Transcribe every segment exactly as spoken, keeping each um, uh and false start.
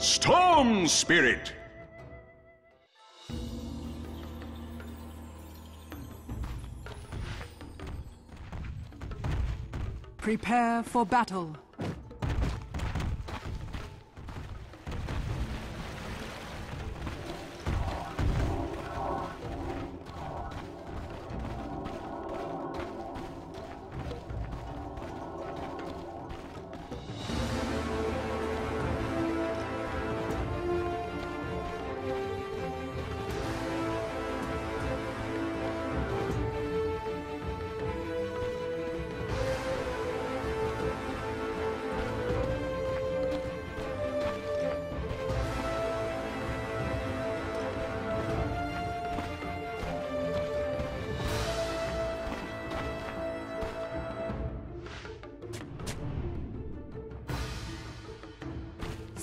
Storm Spirit! Prepare for battle.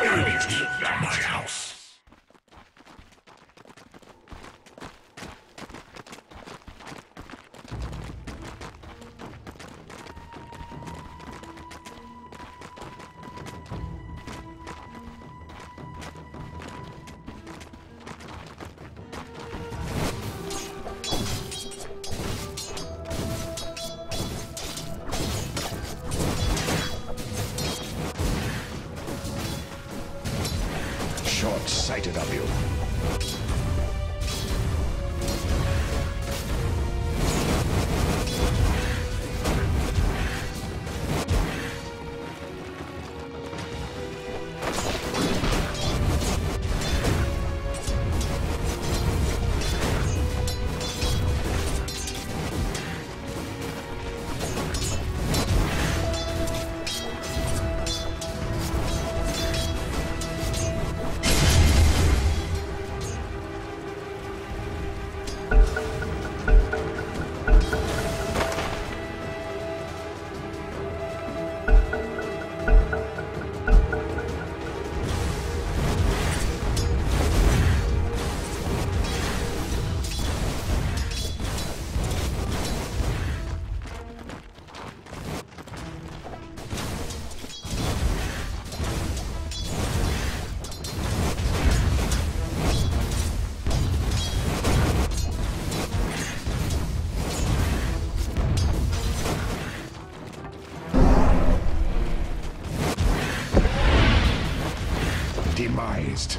Enemies at my house. Short-sighted of you. Demised.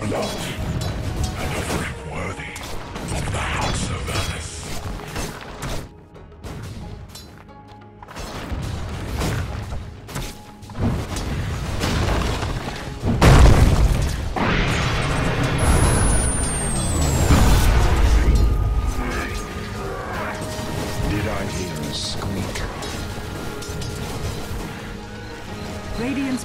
are loved and offering worthy of the House of Annis. Did I hear a squeak? Radiant's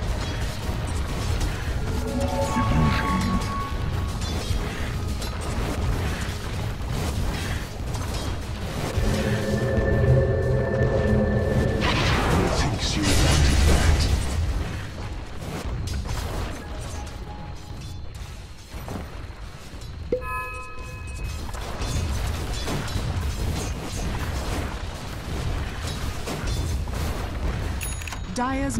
Who thinks you wanted that? Dire's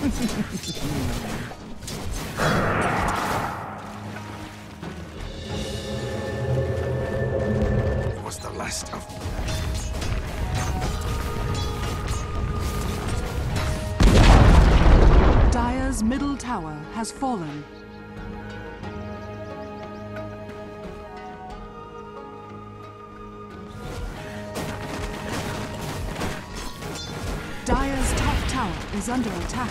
It was the last of them. Dire's middle tower has fallen. Dire's top tower is under attack.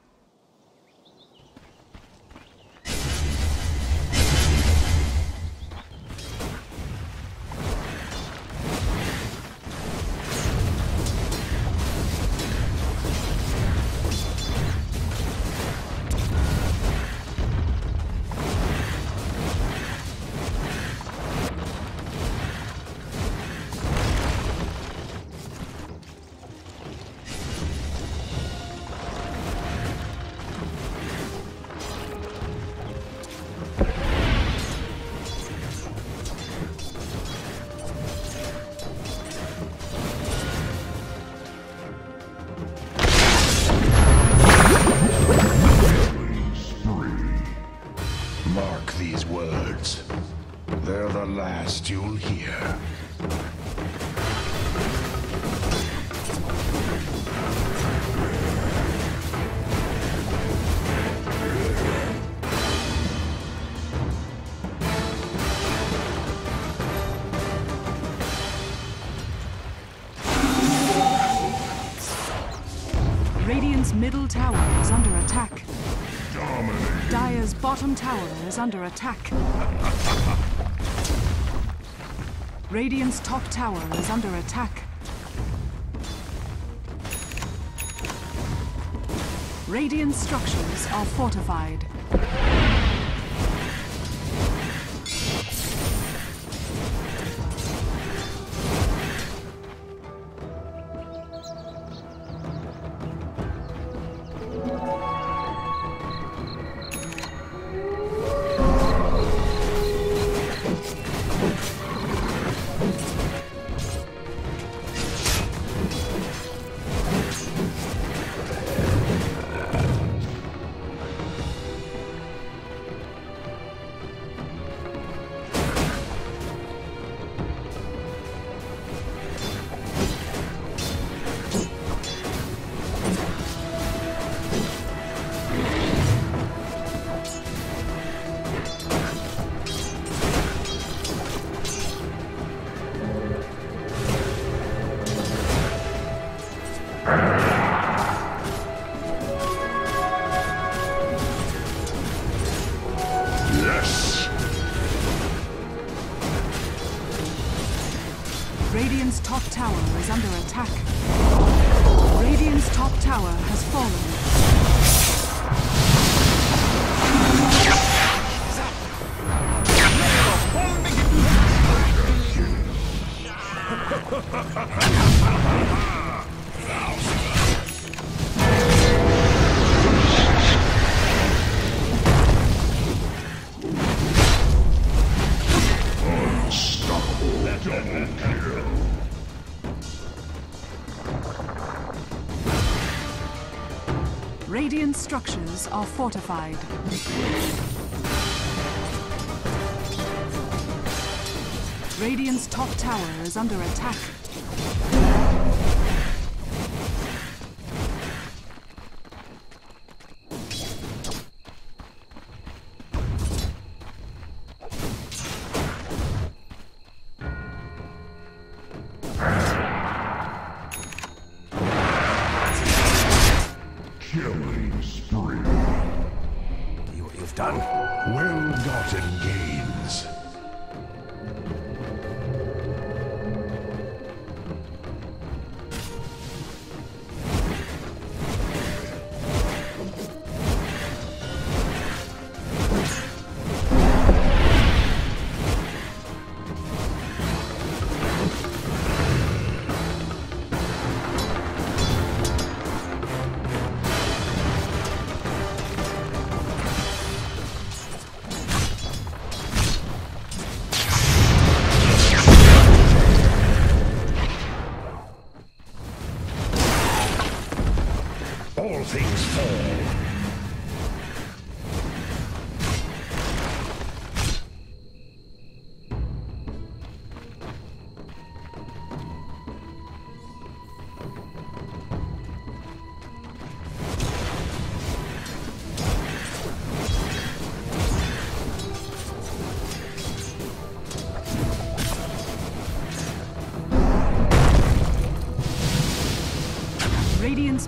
They're the last you'll hear. Radiant's middle tower is under attack. Dire's bottom tower is under attack. Radiant's top tower is under attack. Radiant's structures are fortified. Radiant's top tower is under attack. Radiant's top tower has fallen. Unstoppable double kill. Radiant structures are fortified. Radiant's top tower is under attack. Killing spree. You, you've done well-gotten gains. Radiant's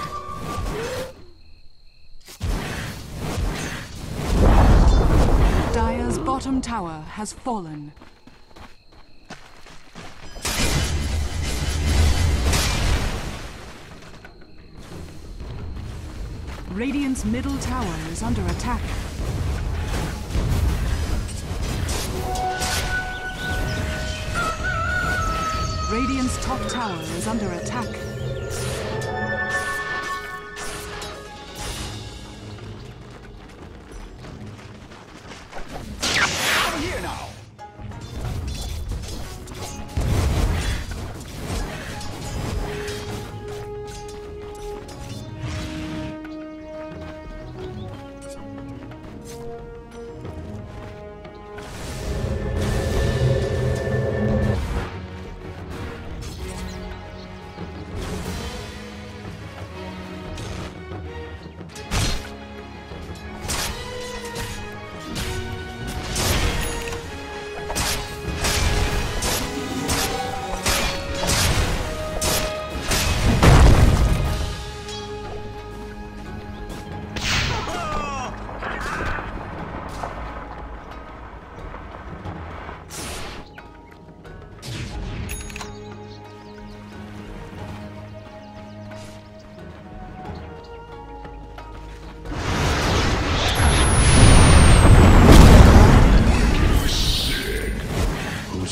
Dire's bottom tower has fallen. Radiant's middle tower is under attack. Radiant's top tower is under attack. I'm here now.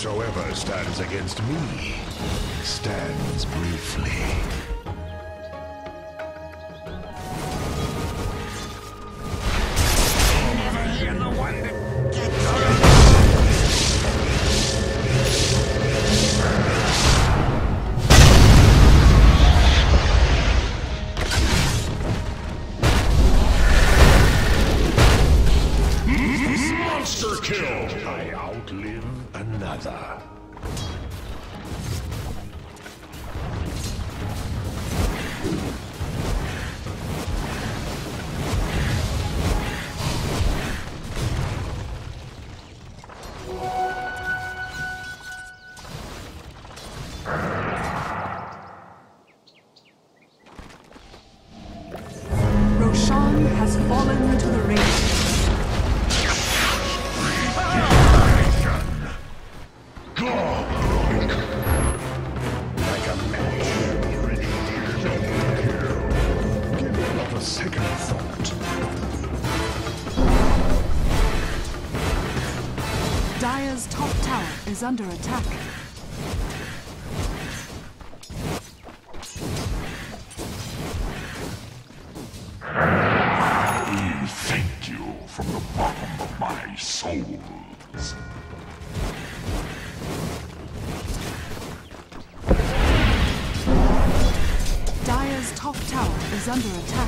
Whoever stands against me stands briefly. Dire's top tower is under attack. I thank you from the bottom of my souls. Dire's top tower is under attack.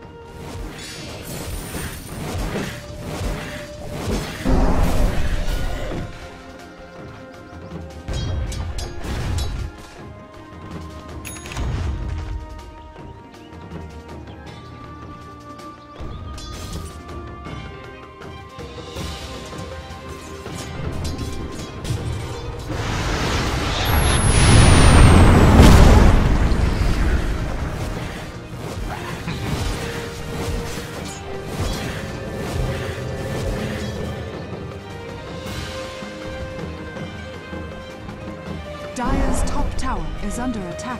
Dire's top tower is under attack.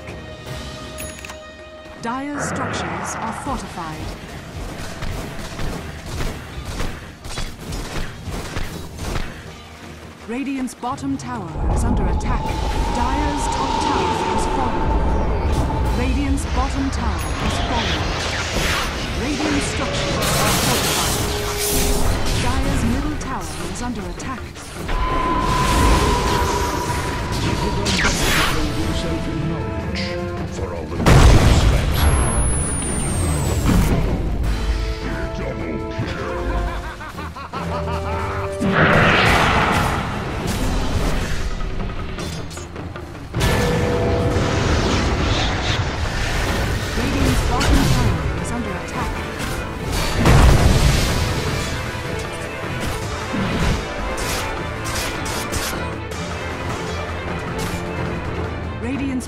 Dire's structures are fortified. Radiant's bottom tower is under attack. Dire's top tower is falling. Radiant's bottom tower is falling. Radiant's structures are fortified. Dire's middle tower is under attack. Give on yourself in knowledge for all the slaps you double kill. Radiant's bottom tower is under attack. Radiant's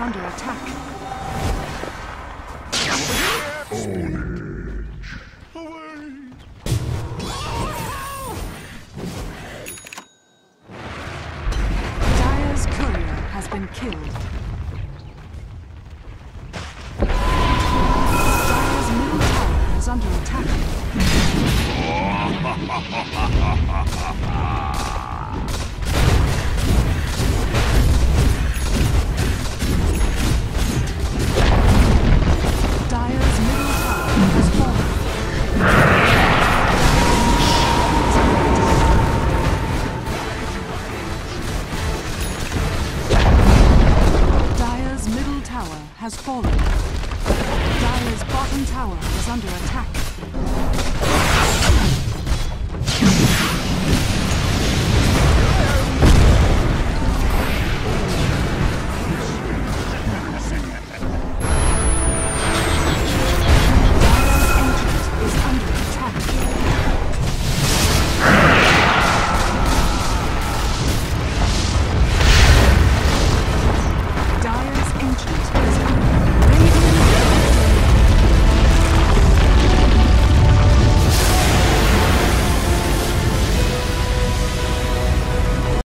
Under attack. Ownage. Dire's courier has been killed. Dire's middle tower is under attack. Has fallen. Dire's bottom tower is under attack.